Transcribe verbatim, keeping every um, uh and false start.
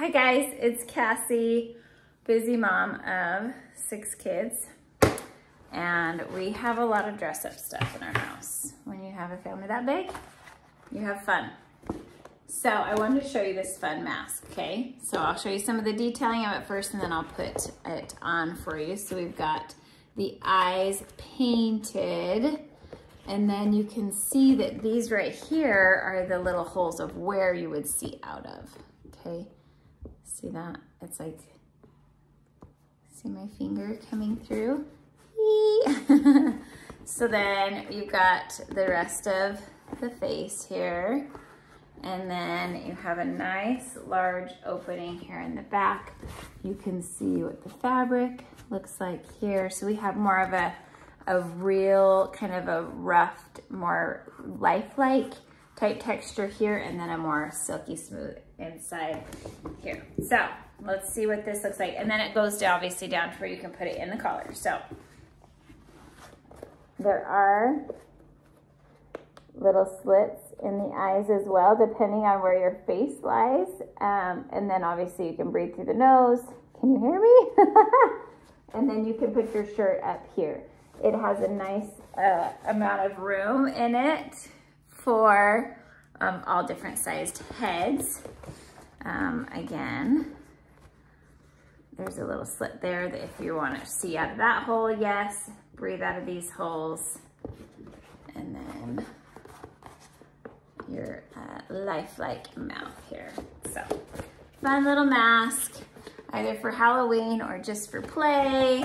Hi guys, it's Cassie, busy mom of six kids, and we have a lot of dress-up stuff in our house. When you have a family that big, you have fun. So I wanted to show you this fun mask, okay? So I'll show you some of the detailing of it first, and then I'll put it on for you. So we've got the eyes painted, and then you can see that these right here are the little holes of where you would see out of, okay? See that? It's like, see my finger coming through? So then you've got the rest of the face here, and then you have a nice large opening here in the back. You can see what the fabric looks like here. So we have more of a a real kind of a roughed, more lifelike type texture here, and then a more silky smooth inside here. So let's see what this looks like. And then it goes down, obviously down to where you can put it in the collar. So there are little slits in the eyes as well, depending on where your face lies. Um, and then obviously you can breathe through the nose. Can you hear me? And then you can put your shirt up here. It has a nice uh, amount of room in it for um, all different sized heads. Um, again, there's a little slit there that if you want to see out of that hole, yes, breathe out of these holes. And then your uh, lifelike mouth here. So fun little mask, either for Halloween or just for play.